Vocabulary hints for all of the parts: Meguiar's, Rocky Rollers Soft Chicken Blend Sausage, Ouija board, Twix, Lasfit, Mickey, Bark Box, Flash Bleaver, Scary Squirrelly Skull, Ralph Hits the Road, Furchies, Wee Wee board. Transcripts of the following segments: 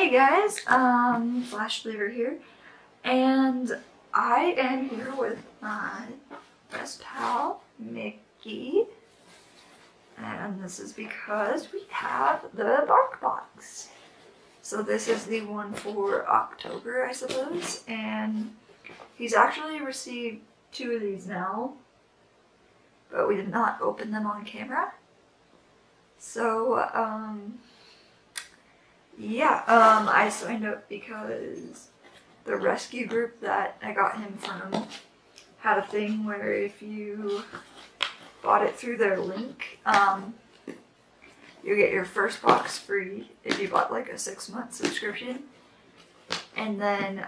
Hey guys, Flash Bleaver here, and I am here with my best pal, Mickey, and this is because we have the Bark Box. So this is the one for October, I suppose, and he's actually received two of these now, but we did not open them on camera. So, I signed up because the rescue group that I got him from had a thing where if you bought it through their link, you get your first box free if you bought like a 6-month subscription, and then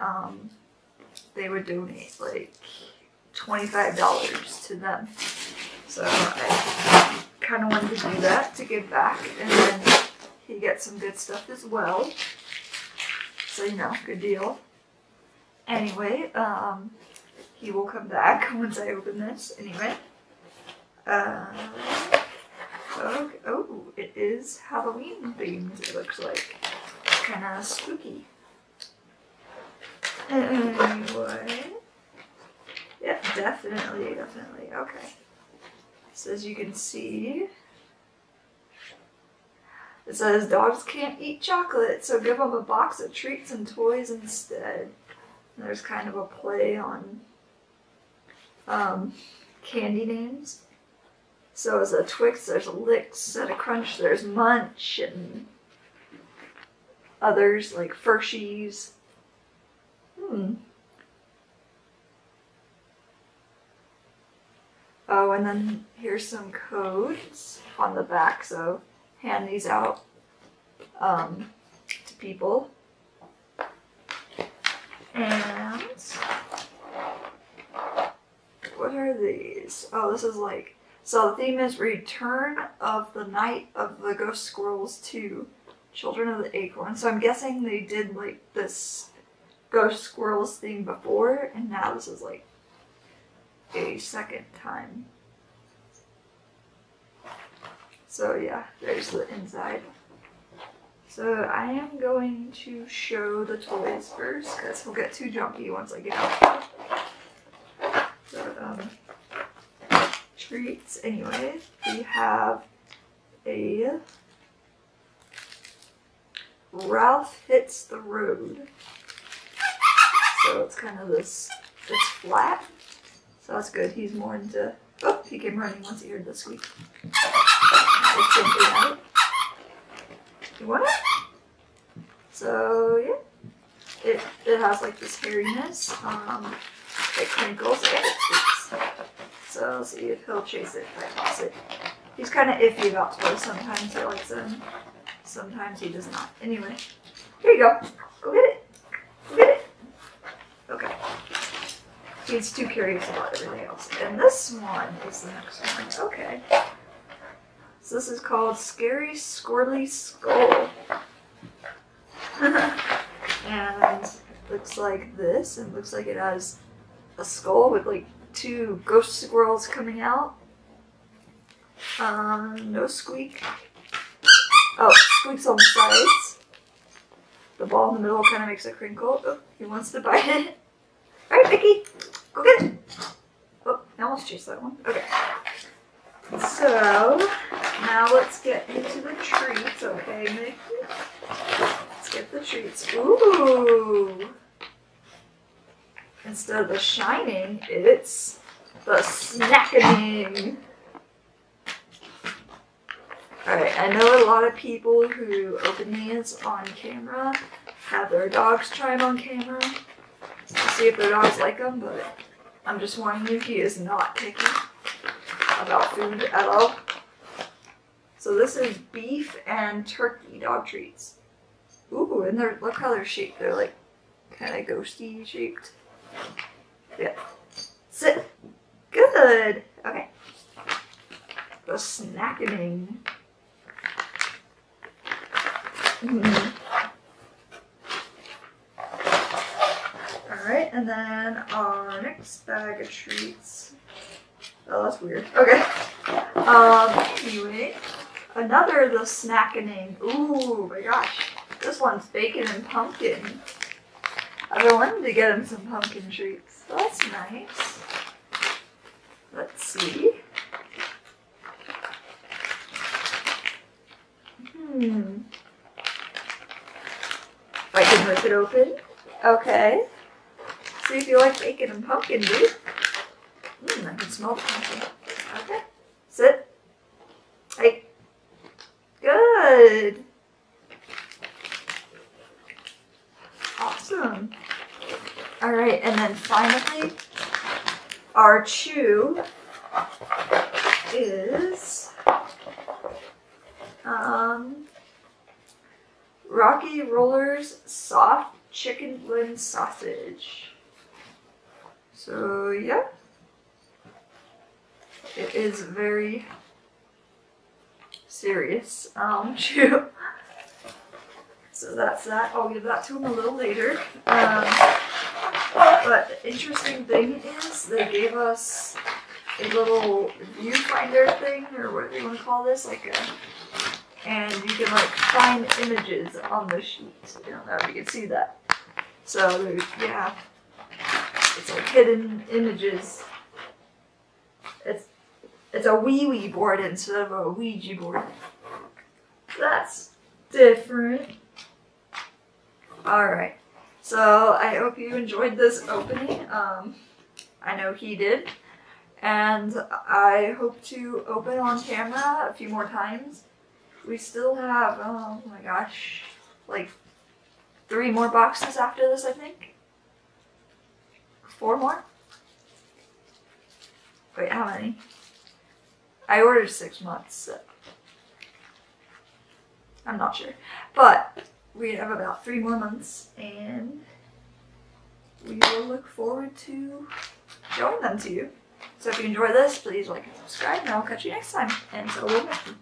they would donate like $25 to them. So I kind of wanted to do that to give back, and then he gets some good stuff as well, so you know, good deal. Anyway, he will come back once I open this. Anyway, okay. Oh, it is Halloween themed. It looks like kind of spooky. Anyway, yeah, definitely. Okay, so as you can see, it says dogs can't eat chocolate, so give them a box of treats and toys instead. And there's kind of a play on candy names. So there's a Twix, there's a Licks, at a Crunch, there's Munch, and others like Furchies. Oh, and then here's some codes on the back, so hand these out to people. And what are these? Oh, this is like, so the theme is Return of the Night of the Ghost Squirrels 2, Children of the Acorn. So I'm guessing they did like this ghost squirrels theme before, and now this is like a second time. So yeah, there's the inside. So I am going to show the toys first, because we'll get too jumpy once I get out. So, treats, anyway. We have a Ralph Hits the Road. So it's kind of this, it's flat. So that's good, he's more into, oh, he came running once he heard the squeak. So yeah, it has like this hairiness, it crinkles and it squeaks. So I'll see if he'll chase it if I toss it. He's kind of iffy about toys. Sometimes he likes them, sometimes he does not. Anyway, here you go. Go get it. Go get it. Okay. He's too curious about everything else. And this one is the next one. Okay. So this is called Scary Squirrelly Skull. And looks like this, and looks like it has a skull with like two ghost squirrels coming out. No squeak. Oh, squeaks on the sides. The ball in the middle kind of makes a crinkle. Oh, he wants to bite it. Alright, Mickey, go get it. Oh, I almost chased that one. Okay. So now let's get into the treats, okay, Mickey? Let's get the treats. Ooh! Instead of the shining, it's the snackening. Alright, I know a lot of people who open these on camera have their dogs try them on camera to see if their dogs like them, but I'm just warning you, he is not picky about food at all. So this is beef and turkey dog treats. Ooh, and they're, look how they're shaped. They're like kind of ghosty shaped. Yeah. Sit. Good. Okay. The snacking. All right, and then our next bag of treats. Oh, that's weird. Okay. Anyway, another the snackening. Ooh, my gosh. This one's bacon and pumpkin. I've been wanting to get him some pumpkin treats. Oh, that's nice. Let's see. If I can rip it open. Okay. See if you like bacon and pumpkin, dude. I can smell the pumpkin. Okay. Sit. Hey. Good. Awesome. All right, and then finally, our chew is Rocky Rollers Soft Chicken Blend Sausage. So yeah, it is very serious chew. So that's that. I'll give that to him a little later. But the interesting thing is they gave us a little viewfinder thing, or whatever you want to call this, like a, and you can like find images on the sheet. I don't know if you can see that. So yeah, it's like hidden images. It's a Wee Wee board instead of a Ouija board. That's different. Alright, so I hope you enjoyed this opening. I know he did. And I hope to open on camera a few more times. We still have, oh my gosh, like 3 more boxes after this, I think. 4 more? Wait, how many? I ordered 6 months, so I'm not sure. But we have about 3 more months, and we will look forward to showing them to you. So if you enjoy this, please like and subscribe, and I'll catch you next time. And so will Mickey.